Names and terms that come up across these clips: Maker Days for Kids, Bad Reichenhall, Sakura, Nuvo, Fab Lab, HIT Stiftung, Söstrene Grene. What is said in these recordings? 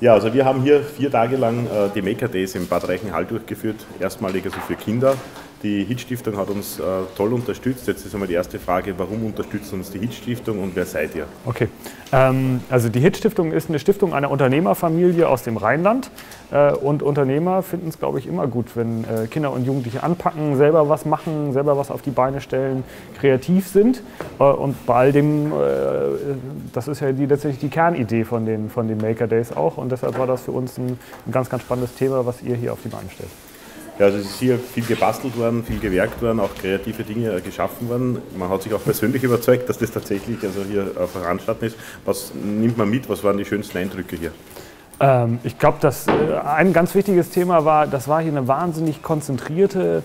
Ja, also wir haben hier 4 Tage lang die Maker Days in Bad Reichenhall durchgeführt, erstmalig also für Kinder. Die HIT Stiftung hat uns toll unterstützt. Jetzt ist einmal die erste Frage, warum unterstützt uns die HIT Stiftung und wer seid ihr? Okay, also die HIT Stiftung ist eine Stiftung einer Unternehmerfamilie aus dem Rheinland und Unternehmer finden es, glaube ich, immer gut, wenn Kinder und Jugendliche anpacken, selber was machen, selber was auf die Beine stellen, kreativ sind und bei all dem, das ist ja letztendlich die Kernidee von den Maker Days auch und deshalb war das für uns ein ganz, ganz spannendes Thema, was ihr hier auf die Beine stellt. Ja, also es ist hier viel gebastelt worden, viel gewerkt worden, auch kreative Dinge geschaffen worden. Man hat sich auch persönlich überzeugt, dass das tatsächlich also hier voranstatten ist. Was nimmt man mit? Was waren die schönsten Eindrücke hier? Ich glaube, dass ein ganz wichtiges Thema war, das war hier eine wahnsinnig konzentrierte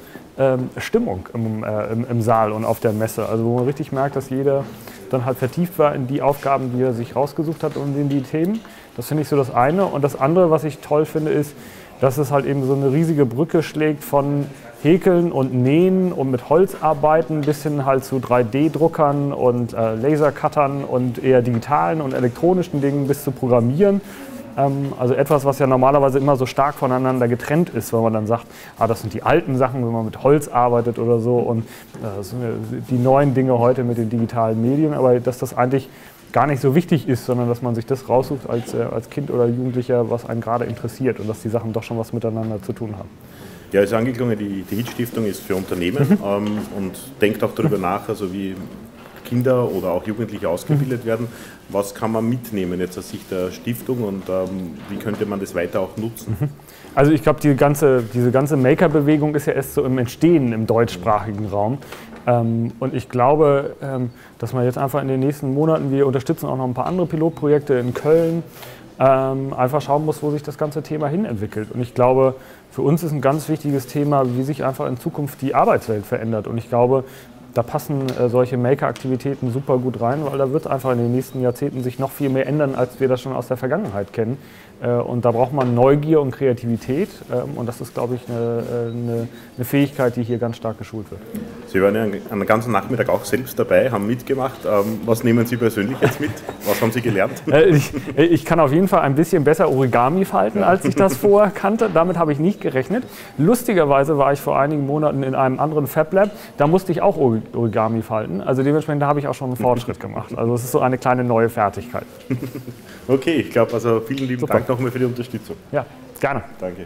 Stimmung im Saal und auf der Messe. Also wo man richtig merkt, dass jeder dann halt vertieft war in die Aufgaben, die er sich rausgesucht hat und in die Themen. Das finde ich so das eine. Und das andere, was ich toll finde, ist, dass es halt eben so eine riesige Brücke schlägt von Häkeln und Nähen und mit Holzarbeiten bis hin halt zu 3D-Druckern und Lasercuttern und eher digitalen und elektronischen Dingen bis zu Programmieren. Also etwas, was ja normalerweise immer so stark voneinander getrennt ist, wenn man dann sagt, ah, das sind die alten Sachen, wenn man mit Holz arbeitet oder so und das sind die neuen Dinge heute mit den digitalen Medien, aber dass das eigentlich gar nicht so wichtig ist, sondern dass man sich das raussucht als Kind oder Jugendlicher, was einen gerade interessiert und dass die Sachen doch schon was miteinander zu tun haben. Ja, ist angeklungen, die HIT-Stiftung ist für Unternehmen und denkt auch darüber nach, also wie Kinder oder auch Jugendliche ausgebildet werden. Was kann man mitnehmen jetzt aus Sicht der Stiftung und wie könnte man das weiter auch nutzen? Also ich glaube, diese ganze Maker-Bewegung ist ja erst so im Entstehen im deutschsprachigen Raum. Und ich glaube, dass man jetzt einfach in den nächsten Monaten, wir unterstützen auch noch ein paar andere Pilotprojekte in Köln, einfach schauen muss, wo sich das ganze Thema hin entwickelt. Und ich glaube, für uns ist ein ganz wichtiges Thema, wie sich einfach in Zukunft die Arbeitswelt verändert. Und ich glaube, da passen solche Maker-Aktivitäten super gut rein, weil da wird einfach in den nächsten Jahrzehnten sich noch viel mehr ändern, als wir das schon aus der Vergangenheit kennen. Und da braucht man Neugier und Kreativität und das ist, glaube ich, eine Fähigkeit, die hier ganz stark geschult wird. Sie waren ja einen ganzen Nachmittag auch selbst dabei, haben mitgemacht. Was nehmen Sie persönlich jetzt mit? Was haben Sie gelernt? Ich kann auf jeden Fall ein bisschen besser Origami falten, als ich das vorher kannte. Damit habe ich nicht gerechnet. Lustigerweise war ich vor einigen Monaten in einem anderen Fab Lab, da musste ich auch Origami falten. Also dementsprechend habe ich auch schon einen Fortschritt gemacht. Also es ist so eine kleine neue Fertigkeit. Okay, ich glaube, also vielen lieben Dank nochmal für die Unterstützung. Ja, gerne. Danke.